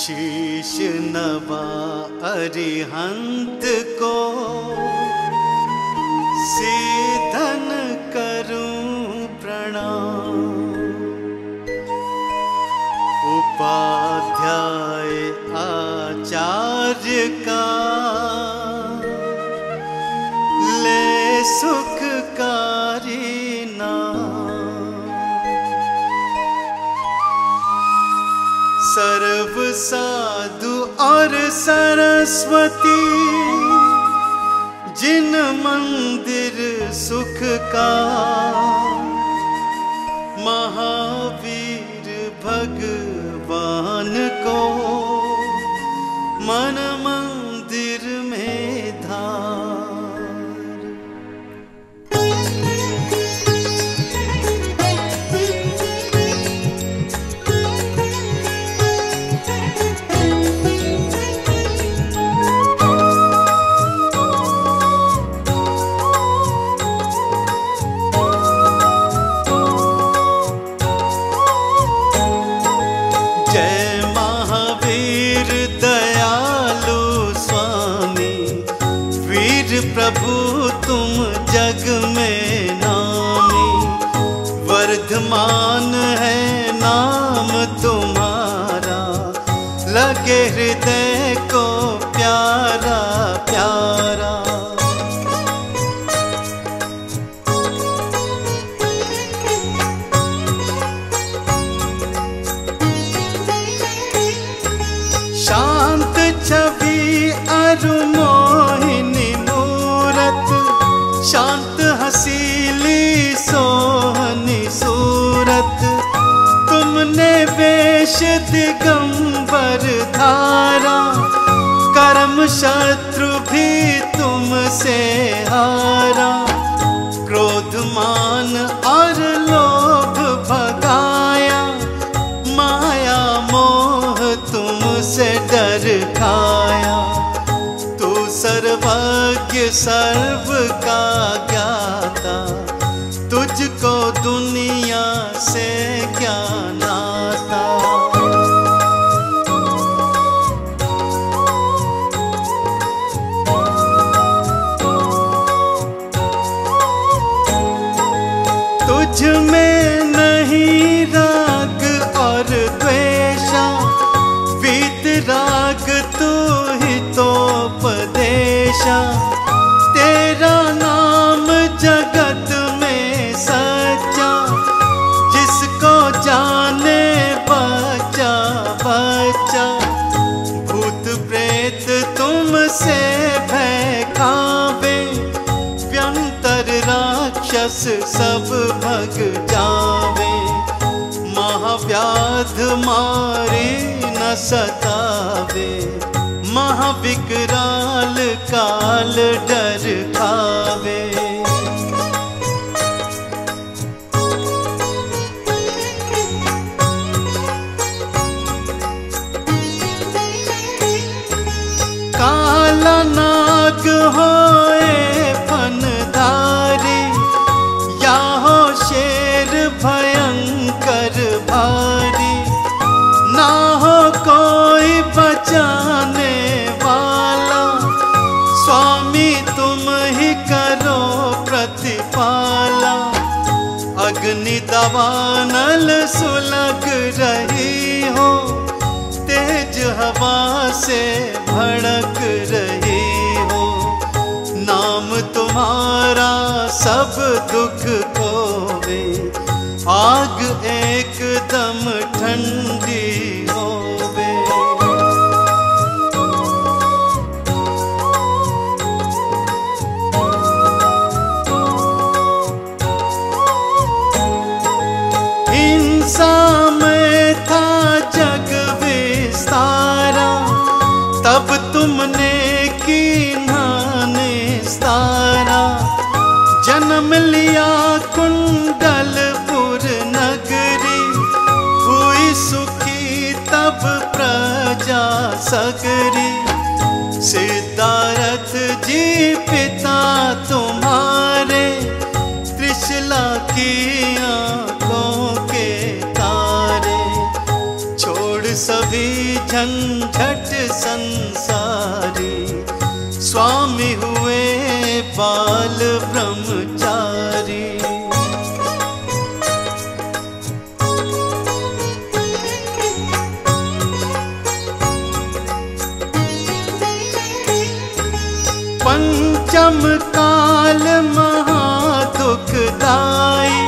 शीश नवा अरिहंत को सीधन करूं प्रणाम। उपाध्याय आचार्य का ले सुखकारी सर्व साधु और सरस्वती जिन मंदिर सुख का महावीर भगवान को मन मंदिर में धाम। प्रभु तुम जग में नामी वर्धमान है नाम तुम्हारा, लगे हृदय को प्यारा प्यारा। शांत छवि अरुमोहिनी शांत हसीली सोहनी सूरत, तुमने वेश दिगंबर धारा कर्म शत्रु भी तुमसे हारा। क्रोध मान और लोभ भगाया माया मोह तुमसे डर खाया। सर्वज्ञ सर्व का ज्ञाता तुझको दुनिया से क्या नाता। तुझ में नहीं राग और द्वेषा वीत राग तू ही तो उपदेशा। तेरा नाम जगत में सच्चा जिसको जाने बच्चा बच्चा। भूत प्रेत तुमसे भय खावे व्यंतर राक्षस सब भग जावे। महाव्याध मारे न सतावे महाविकराल काल डर खावे। काला नाग होए फनधारी या हो शेर भयंकर भारी, ना हो कोई बचाने वाला स्वामी तुम ही करो प्रतिपाला। अग्नि दवानल सुलग रही हो तेज हवा से भड़क रही हो। नाम तुम्हारा सब दुख खोवे आग एकदम ठंडी होवे। हिंसा में था जग विस्तारा तब तुमने कीन्हाने सतारा। जन्म लिया कुंडल सुखी तब प्रजा सगरी। सिद्धारथ जी पिता तुम्हारे त्रिशला की आंखों के तारे, छोड़ सभी झंझट संसारी, स्वामी हुए बाल ब्रह्मचारी। पंचम काल महादुखदाई,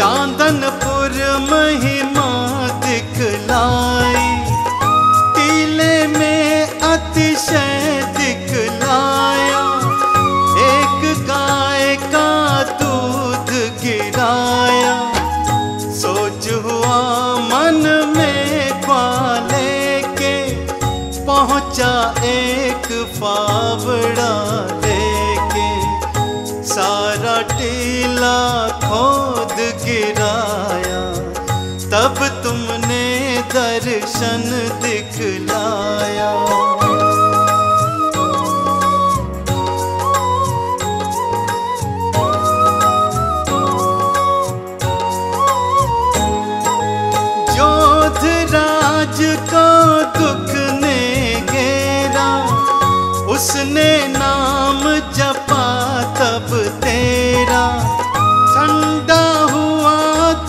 चांदनपुर महिमा दिखलाई, टीले में अतिशय दिखलाया, एक गाय का दूध गिराया। सोच हुआ मन में ग्वाले के, पहुंचा एक फावड़ा लेके, सारा टीला खोद गिराया। तब तुमने दर्शन दिखलाया। योधराज का दुख ने घेरा, उसने नाम जपा तब तेरा। ठंडा हुआ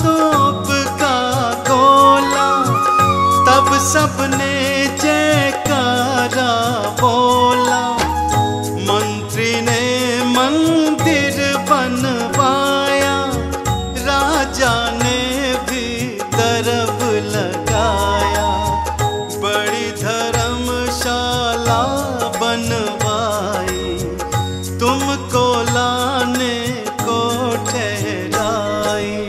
तोप का गोला, तब सबने जयकारा बोला। मंत्री ने मंदिर बनवाया, राजा ने भी तरफ लगाया। बड़ी धर्मशाला बनवाई, तुमको लाने को ठहराई।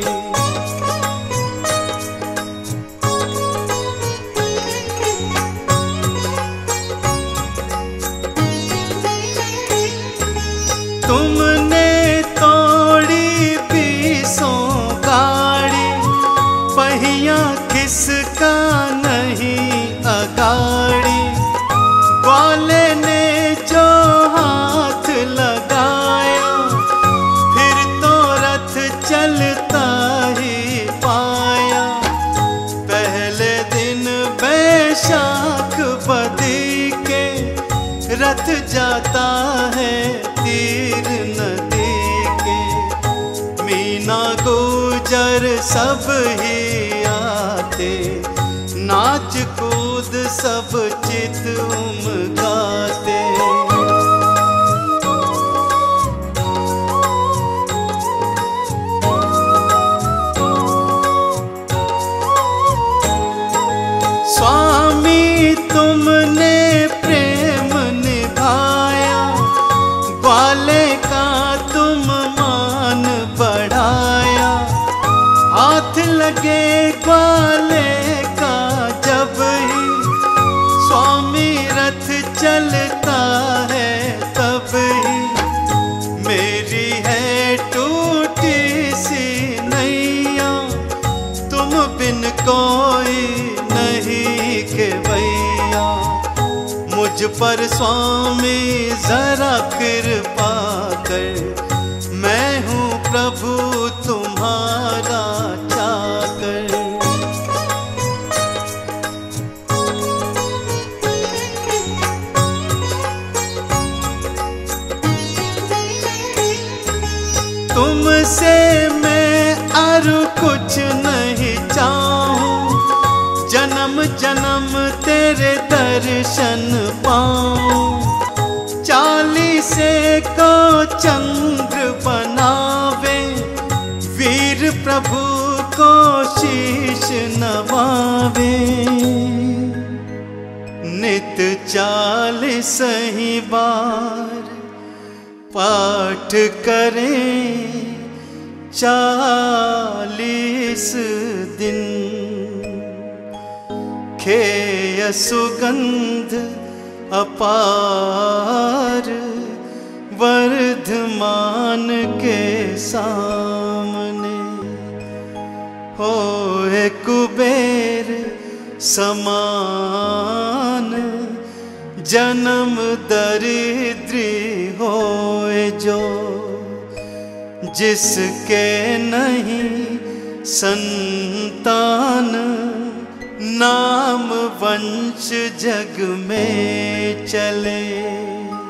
तुमने तोड़ी बीसों गाड़ी, पहिया किसका नहीं अगाड़ी। ग्वाले ने जो हाथ लगाया, फिर तो रथ चलता ही पाया। पहले दिन बैशाख बदी के, रथ जाता है तीर नदी के। मीना गुजर सब ही आते, नाच कूद सब चित उमगाते। स्वामी तुमने प्रेम निभाया, ग्वाले का तुम मान बढ़ाया। हाथ लगे ग्वाले का जब ही, स्वामी रथ चलता है तब ही। मेरी है टूटी सी नैया, तुम बिन कोई नहीं के भैया। मुझ पर स्वामी जरा कृपा कर, मैं हूँ प्रभु तुम्हारा चाकर। तुमसे मैं और कुछ नहीं चाहूं, जन्म जन्म तेरे दर्शन पाऊं। चालीसे को चंद्र बनावे, वीर प्रभु को शीश नवावे। नित चालीस ही बार पाठ करें, 40 दिन खेय सुगंध अपार। वर्धमान के सामने होए कुबेर समान, जन्म दरिद्री होए जो, जिसके नहीं संतान। नाम वंश जग में चले।